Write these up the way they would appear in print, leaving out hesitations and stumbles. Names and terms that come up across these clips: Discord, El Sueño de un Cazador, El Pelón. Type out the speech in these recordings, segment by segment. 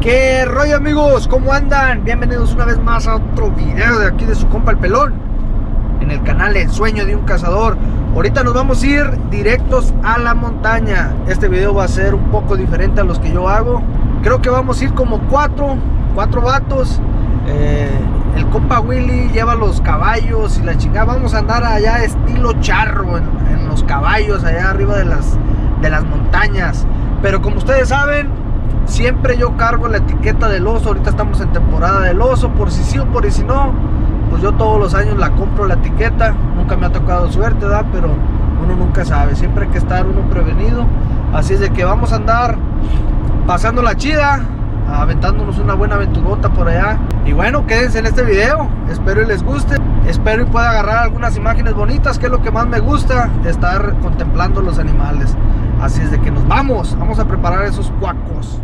¿Qué rollo, amigos? ¿Cómo andan? Bienvenidos una vez más a otro video de aquí de su compa El Pelón en el canal El Sueño de un Cazador. Ahorita nos vamos a ir directos a la montaña. Este video va a ser un poco diferente a los que yo hago. Creo que vamos a ir como cuatro vatos. El compa Willy lleva los caballos y la chingada. Vamos a andar allá estilo charro en los caballos allá arriba de las montañas. Pero como ustedes saben, siempre yo cargo la etiqueta del oso. Ahorita estamos en temporada del oso, por si sí o por si no. Pues yo todos los años la compro la etiqueta. Nunca me ha tocado suerte, ¿verdad? Pero uno nunca sabe, siempre hay que estar uno prevenido. Así es de que vamos a andar pasando la chida, aventándonos una buena aventurota por allá. Y bueno, quédense en este video. Espero y les guste. Espero y pueda agarrar algunas imágenes bonitas, que es lo que más me gusta, de estar contemplando los animales. Así es de que nos vamos. Vamos a preparar esos cuacos.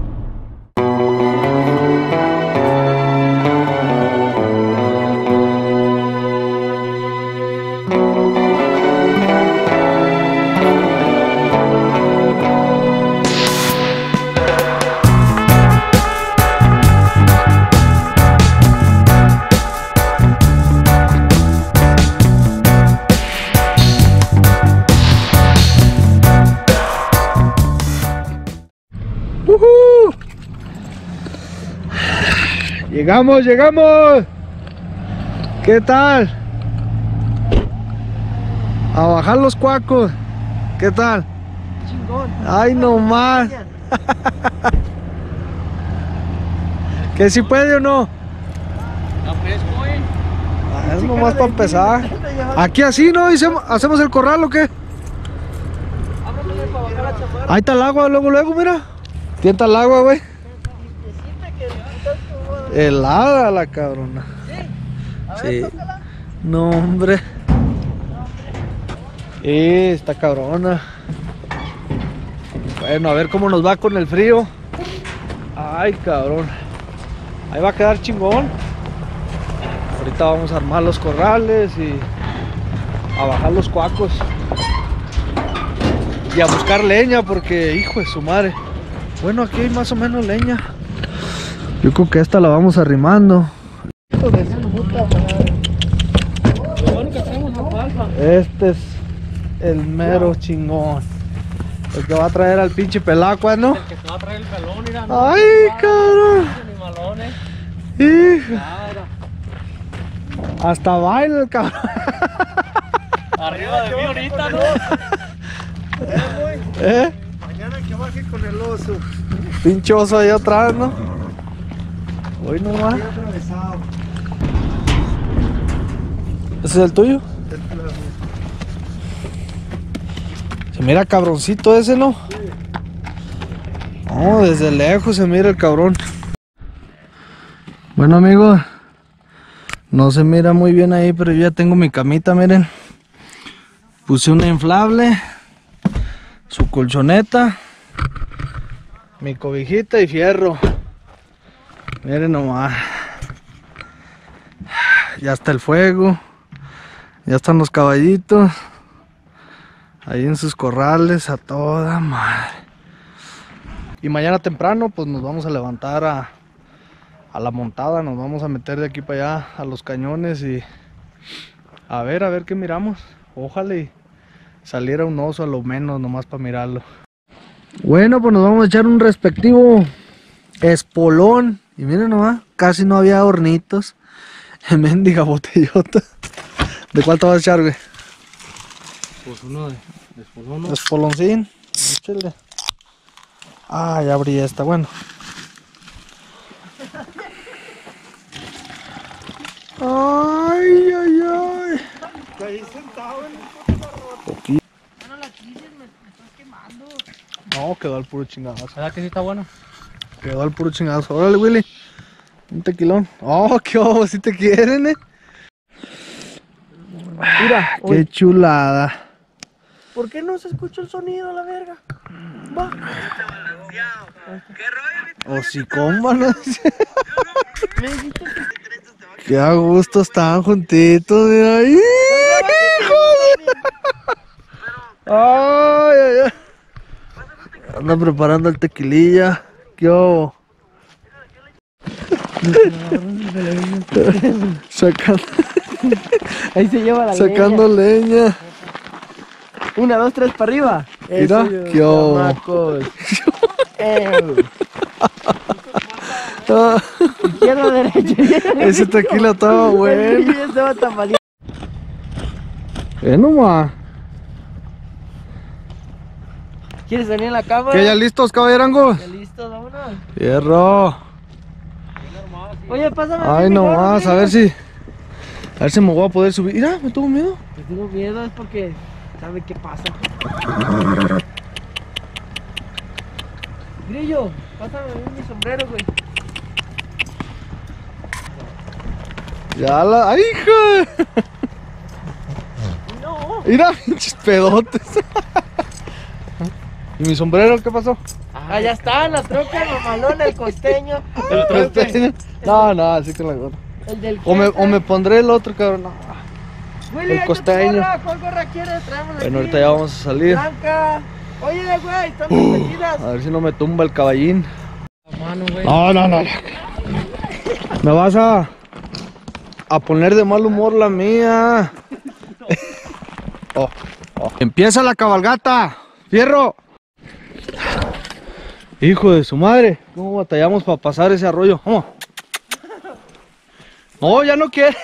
Llegamos. ¿Qué tal? A bajar los cuacos. ¿Qué tal? Chingón. Ay, no más. ¿Que si puede o no? Está fresco, ¿eh? Es nomás para empezar. Aquí así, ¿no? ¿Hacemos el corral o qué? Ahí está el agua, luego, mira. Tienta el agua, güey. Helada la cabrona. Sí. Tócala. No, hombre. Esta cabrona. Bueno, a ver cómo nos va con el frío. Ay, cabrón. Ahí va a quedar chingón. Ahorita vamos a armar los corrales y a bajar los cuacos. Y a buscar leña porque, hijo de su madre. Bueno, aquí hay más o menos leña. Yo creo que esta la vamos arrimando. Este es el mero chingón. El que va a traer al pinche pelacua, ¿no? El que te va a traer el pelón, mira. No, ay, cabrón. Hasta baila el cabrón. Arriba de mí ahorita, ¿no? Mañana que baje con el oso. Pinche oso ahí atrás, ¿no? Hoy no va. ¿Ese es el tuyo? Se mira cabroncito ese, ¿no? No, desde lejos se mira el cabrón. Bueno, amigos, no se mira muy bien ahí, pero yo ya tengo mi camita, miren. Puse una inflable, su colchoneta, mi cobijita y fierro. Miren nomás, ya está el fuego, ya están los caballitos, ahí en sus corrales a toda madre. Y mañana temprano pues nos vamos a levantar a la montada, nos vamos a meter de aquí para allá a los cañones y a ver qué miramos. Ojalá y saliera un oso a lo menos, nomás para mirarlo. Bueno, pues nos vamos a echar un respectivo espolón. Y miren nomás, casi no había hornitos. Mendiga botellota. ¿De cuál te vas a echar, güey? Pues uno de espolón, ¿no? Espoloncín. Échale. Ah, ya abrí esta, bueno. Ay. Está ahí sentado en el poquito. Bueno, la quise, me estás quemando. No, quedó al puro chingadazo. ¿Verdad que sí está bueno? Quedó al puro chingazo. Órale, Willy. Un tequilón. Oh, qué ojo, si te quieren, Mira, qué uy. Chulada. ¿Por qué no se escucha el sonido a la verga? Va. O si cómbanos. Qué a gusto están juntitos, mira. ¡Hijo! Ay. Andan preparando el tequililla. Yo, Sacando. Ahí se lleva la sacando leña. Una, dos, tres para arriba. Mira, qué macos. Izquierda, derecha. Ese tequila estaba bueno. Estaba tan valiente. Nomás. ¿Quieres salir en la cámara? ¿Que ya listos, caballerangos? Ya listos, vámonos. Hierro. Oye, pásame. Ay, nomás, a ver si. A ver si me voy a poder subir. Mira, me tuvo miedo. Me tengo miedo, es porque. ¿Sabe qué pasa? Grillo, pásame mi sombrero, güey. Ya la. ¡Ay, hija! No. Mira, pinches pedotes. ¿Y mi sombrero qué pasó? Ah, ya está, la troca, el mamalón, el costeño. ¿El costeño? No, no, así que la gorra. ¿El del qué? O me pondré el otro, cabrón. Willy, el costeño. ¿Cuál gorra quieres? Traemos. Bueno, ahorita ya vamos a salir. Blanca. Oye, güey, están protegidas. A ver si no me tumba el caballín. Mano, güey. No, no, no. Me vas a poner de mal humor la mía. Oh, oh. Empieza la cabalgata. Fierro. Hijo de su madre, ¿cómo batallamos para pasar ese arroyo? Vamos. No, ya no quiere.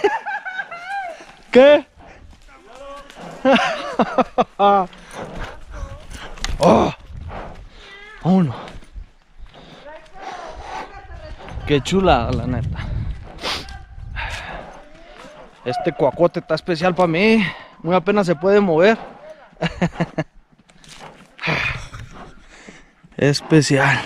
¿Qué? Oh. Oh, no. Qué chula, la neta. Este cuacote está especial para mí. Muy apenas se puede mover. Especial.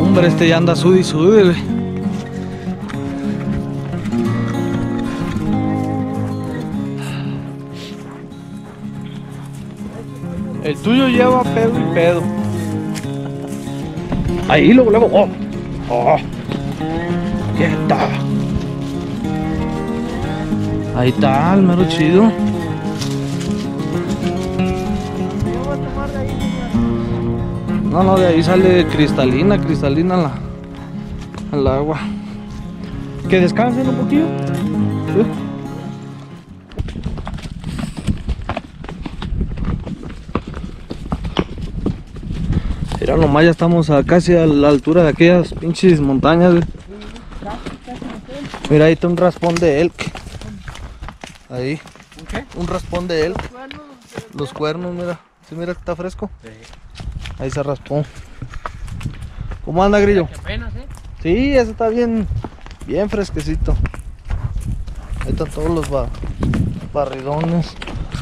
Hombre, este ya anda sudi, sudi. El tuyo lleva pedo y pedo. Ahí luego, luego, oh, oh, ¿qué tal? Ahí está, el mero chido. No, no, de ahí sale cristalina, cristalina al agua. Que descansen un poquito. Mira nomás, ya estamos a casi a la altura de aquellas pinches montañas. Mira, ahí está un raspón de elk. Ahí. Un raspón de elk. Los cuernos, mira. ¿Sí mira que está fresco? Ahí se raspó. ¿Cómo anda, Grillo? Sí, ese está bien, bien fresquecito. Ahí están todos los barridones.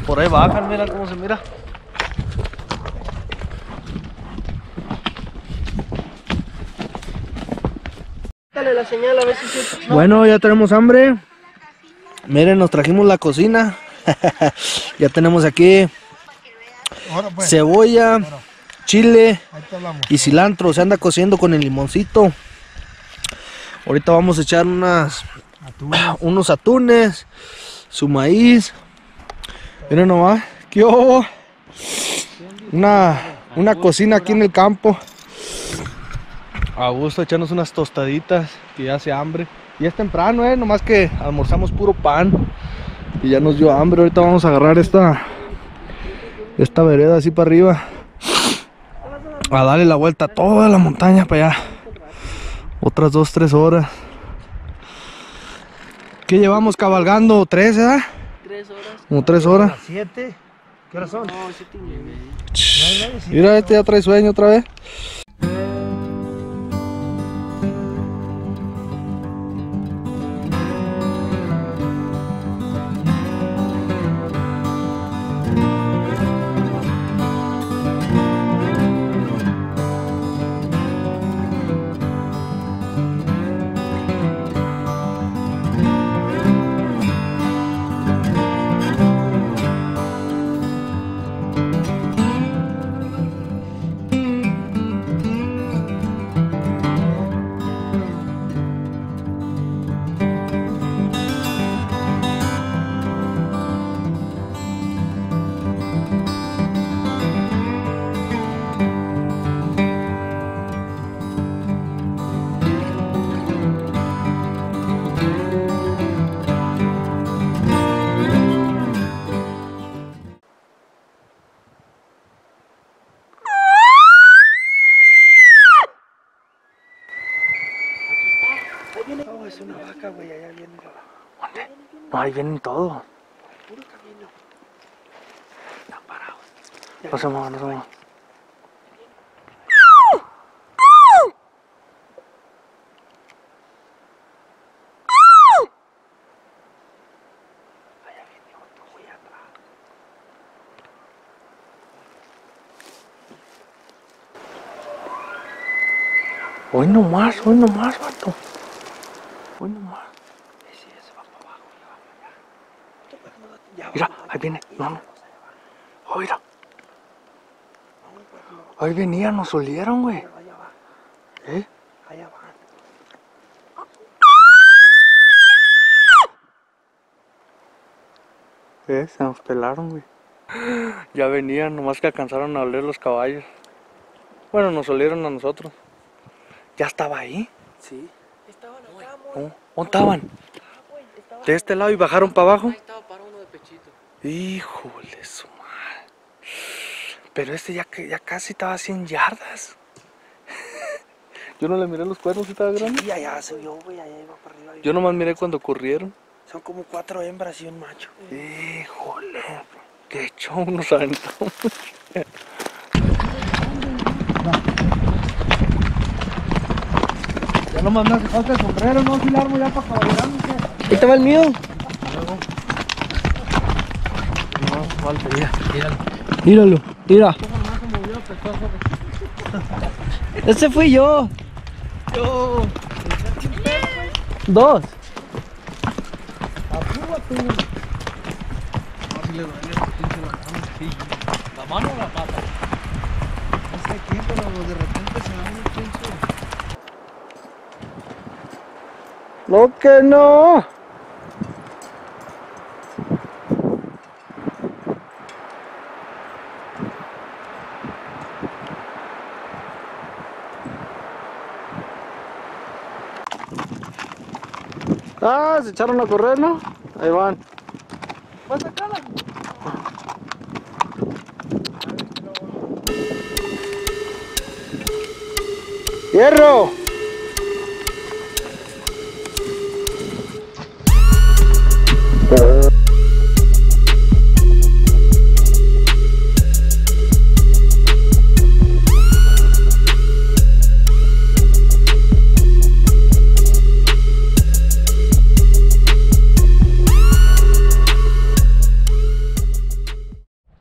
Por ahí bajan, mira cómo se mira. La señal, a ver si... Bueno, ya tenemos hambre. Miren, nos trajimos la cocina. Ya tenemos aquí cebolla, chile y cilantro. Se anda cociendo con el limoncito. Ahorita vamos a echar unos atunes, su maíz. Miren nomás, qué ojo. Una cocina aquí en el campo. A gusto, echarnos unas tostaditas, que ya hace hambre. Y es temprano, nomás que almorzamos puro pan y ya nos dio hambre. Ahorita vamos a agarrar esta vereda así para arriba, a darle la vuelta a toda la montaña para allá. Otras 2-3 horas. ¿Qué llevamos cabalgando? ¿3, ¿verdad? 3 horas. ¿Como 3 horas? 7. ¿Qué hora son? No, 7:30. Mira, este ya trae sueño otra vez. vaca, güey, allá viene la vaca. ¿Dónde? No, ahí vienen todo. Puro camino. Están parados. No se muevan, no se muevan. Hoy nomás, vato. Hoy nomás. Sí, se va para abajo, se va para allá. Mira, ahí viene, vamos. Oh, mira. Ahí venía, nos olieron, güey. ¿Eh? Allá va. Se nos pelaron, güey. Ya venían, nomás que alcanzaron a oler los caballos. Bueno, nos olieron a nosotros. ¿Ya estaba ahí? Sí. Estaban acá, amor. ¿Dónde estaban? De este lado y bajaron para abajo. Ahí estaba para uno de pechito. Híjole, su madre. Pero este ya casi estaba a 100 yardas. Yo no le miré los cuernos, estaba grande. Sí, allá se vio, güey, allá iba para arriba. Yo nomás miré cuando corrieron. Son como 4 hembras y un macho. Híjole, qué show nos aventamos. No más me hace falta el sombrero, no, si largo ya para cabalgarme. Ahí estaba el mío. No, falta, mira, tíralo. Tíralo, tira. Ese fui yo. Yo. Dos. Apúrate. No, si le duele a pinche la mano, sí. ¿La mano o la pata? No sé quién, pero de repente se da un pinche. ¡Lo que no! Ah, se echaron a correr, ¿no? Ahí van. ¡Vas a sacarla! ¡Hierro!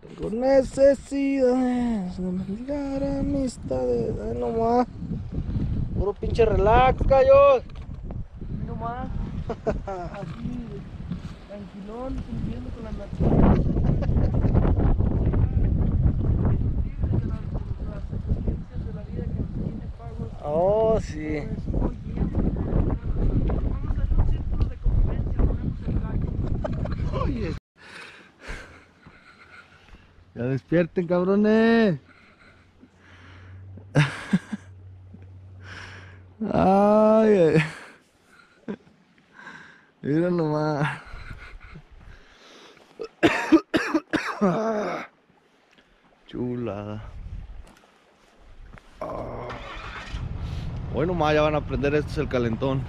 Tengo necesidades de mendigar amistades. Ay, no más. Puro pinche relax, callos. No más. Así. Tranquilón, cumpliendo con las experiencias de la vida que tiene pago. Oh, sí. Vamos a hacer un círculo de convivencia, ponemos el lago. Oye. Ya despierten, cabrones. Ay, ay. Mira nomás. Chulada. Bueno, más ya van a aprender. Esto es el calentón.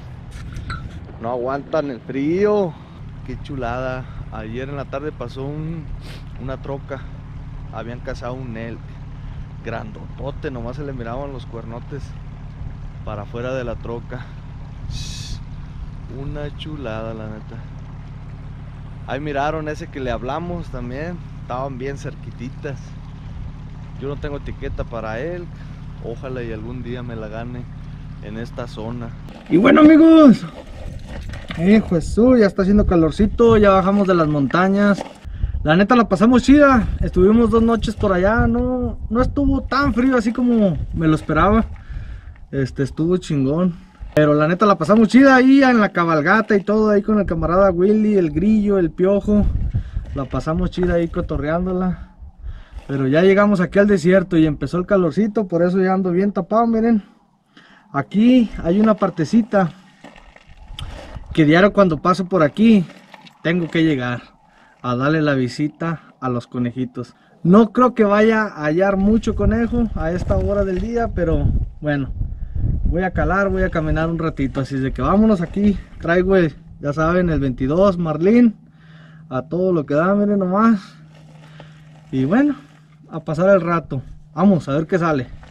No aguantan el frío. Qué chulada. Ayer en la tarde pasó una troca. Habían cazado un elk grandotote. Nomás se le miraban los cuernotes para afuera de la troca. Una chulada, la neta. Ahí miraron ese que le hablamos también. Estaban bien cerquititas. Yo no tengo etiqueta para él. Ojalá y algún día me la gane en esta zona. Y bueno, amigos, Jesús, ya está haciendo calorcito. Ya bajamos de las montañas. La neta la pasamos chida. Estuvimos 2 noches por allá. No estuvo tan frío así como me lo esperaba. Estuvo chingón. Pero la neta la pasamos chida ahí en la cabalgata y todo, ahí con el camarada Willy, el Grillo, el Piojo. La pasamos chida ahí cotorreándola. Pero ya llegamos aquí al desierto y empezó el calorcito, por eso ya ando bien tapado, miren. Aquí hay una partecita que diario cuando paso por aquí tengo que llegar a darle la visita a los conejitos. No creo que vaya a hallar mucho conejo a esta hora del día, pero bueno. voy a calar, voy a caminar un ratito. Así de que vámonos aquí. Traigo, ya saben, el 22 Marlín a todo lo que da, miren nomás. Y bueno, a pasar el rato. Vamos a ver qué sale.